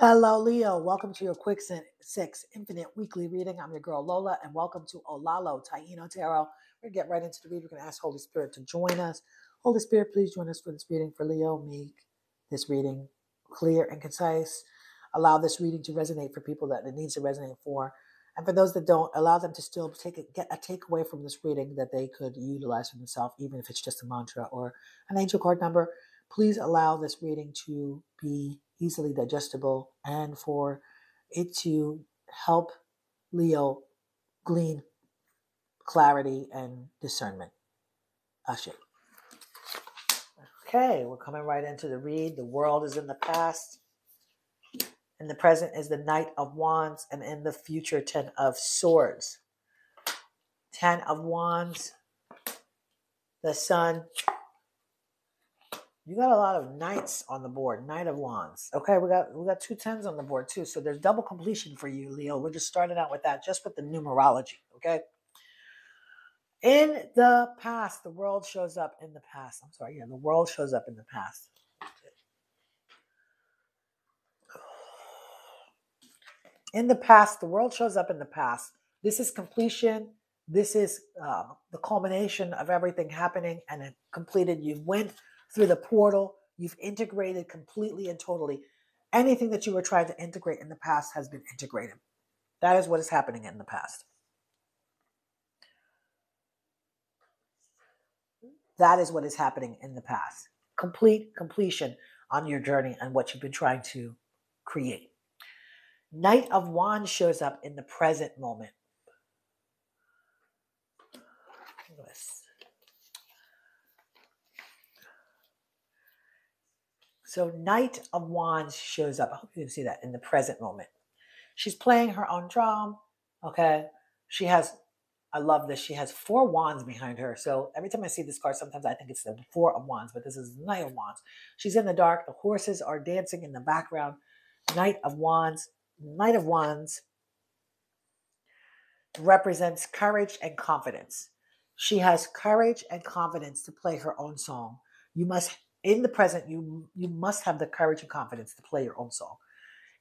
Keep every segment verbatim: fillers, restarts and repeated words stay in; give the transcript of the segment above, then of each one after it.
Hello, Leo. Welcome to your Quick Six Infinite Weekly Reading. I'm your girl, Lola, and welcome to Olalo Taíno Tarot. We're going to get right into the read. We're going to ask Holy Spirit to join us. Holy Spirit, please join us for this reading. For Leo, make this reading clear and concise. Allow this reading to resonate for people that it needs to resonate for. And for those that don't, allow them to still take a, get a takeaway from this reading that they could utilize for themselves, even if it's just a mantra or an angel card number. Please allow this reading to be easily digestible and for it to help Leo glean clarity and discernment. Ashe. Okay, we're coming right into the read. The world is in the past. In the present is the Knight of Wands, and in the future, Ten of Swords. Ten of Wands, the Sun. You got a lot of knights on the board. Knight of Wands. Okay, we got we got two tens on the board too. So there's double completion for you, Leo. We're just starting out with that, just with the numerology. Okay. In the past, the world shows up in the past. I'm sorry, yeah, the world shows up in the past. In the past, the world shows up in the past. This is completion. This is uh, the culmination of everything happening and it completed. You went through the portal, you've integrated completely and totally. Anything that you were trying to integrate in the past has been integrated. That is what is happening in the past. That is what is happening in the past. Complete completion on your journey and what you've been trying to create. Knight of Wands shows up in the present moment. Yes. So Knight of Wands shows up. I hope you can see that in the present moment. She's playing her own drum. Okay. She has, I love this. She has four wands behind her. So every time I see this card, sometimes I think it's the Four of Wands, but this is the Knight of Wands. She's in the dark. The horses are dancing in the background. Knight of Wands. Knight of Wands represents courage and confidence. She has courage and confidence to play her own song. You must In the present, you you must have the courage and confidence to play your own song.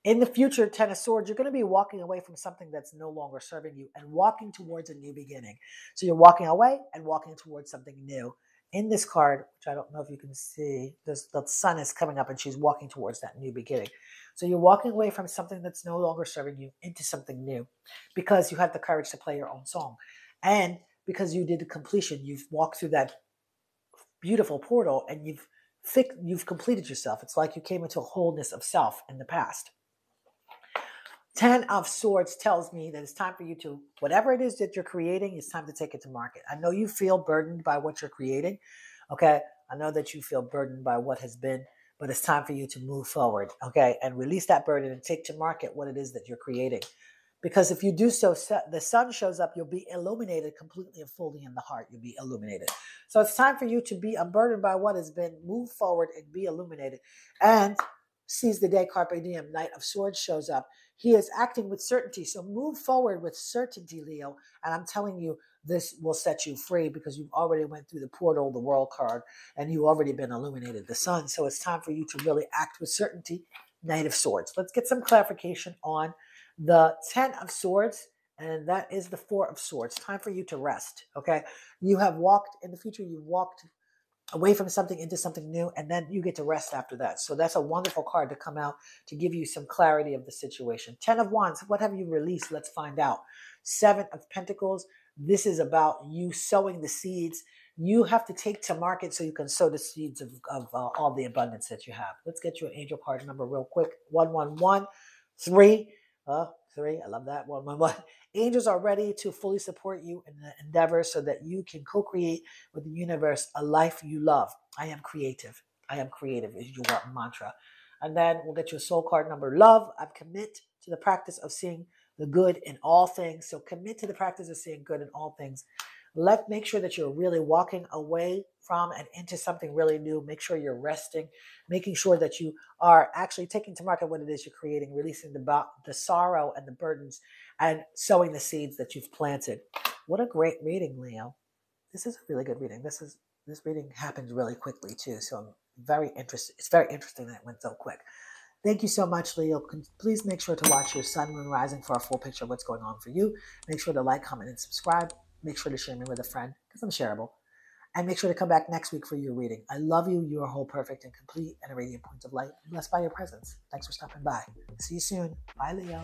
In the future, Ten of Swords, you're going to be walking away from something that's no longer serving you and walking towards a new beginning. So you're walking away and walking towards something new. In this card, which I don't know if you can see, the sun is coming up and she's walking towards that new beginning. So you're walking away from something that's no longer serving you into something new because you had the courage to play your own song. And because you did the completion, you've walked through that beautiful portal and you've You've completed yourself. It's like you came into a wholeness of self in the past. Ten of Swords tells me that it's time for you to, whatever it is that you're creating, it's time to take it to market. I know you feel burdened by what you're creating. Okay. I know that you feel burdened by what has been, but it's time for you to move forward. Okay. And release that burden and take to market what it is that you're creating. Because if you do so, the sun shows up, you'll be illuminated completely and fully in the heart. You'll be illuminated. So it's time for you to be unburdened by what has been, move forward and be illuminated. And seize the day, carpe diem, Knight of Swords shows up. He is acting with certainty. So move forward with certainty, Leo. And I'm telling you, this will set you free because you've already went through the portal, the world card, and you've already been illuminated, the sun. So it's time for you to really act with certainty, Knight of Swords. Let's get some clarification on the Ten of Swords, and that is the Four of Swords. Time for you to rest, okay? You have walked, in the future, you walked away from something into something new, and then you get to rest after that. So that's a wonderful card to come out to give you some clarity of the situation. Ten of Wands, what have you released? Let's find out. Seven of Pentacles, this is about you sowing the seeds. You have to take to market so you can sow the seeds of, of uh, all the abundance that you have. Let's get you an angel card number real quick. One, one, one, three. Uh, three, I love that. One, one, one. Angels are ready to fully support you in the endeavor so that you can co-create with the universe a life you love. I am creative. I am creative is your mantra. And then we'll get you a soul card number. Love, I commit to the practice of seeing the good in all things. So commit to the practice of seeing good in all things. Let make sure that you're really walking away from and into something really new. Make sure you're resting, making sure that you are actually taking to market what it is you're creating, releasing the, the sorrow and the burdens and sowing the seeds that you've planted. What a great reading, Leo. This is a really good reading. This is, this reading happens really quickly too. So I'm very interested. It's very interesting that it went so quick. Thank you so much, Leo. Please make sure to watch your sun, moon, rising for a full picture of what's going on for you. Make sure to like, comment, and subscribe. Make sure to share me with a friend because I'm shareable. And make sure to come back next week for your reading. I love you. You are whole, perfect, and complete, and a radiant point of light. I'm blessed by your presence. Thanks for stopping by. See you soon. Bye, Leo.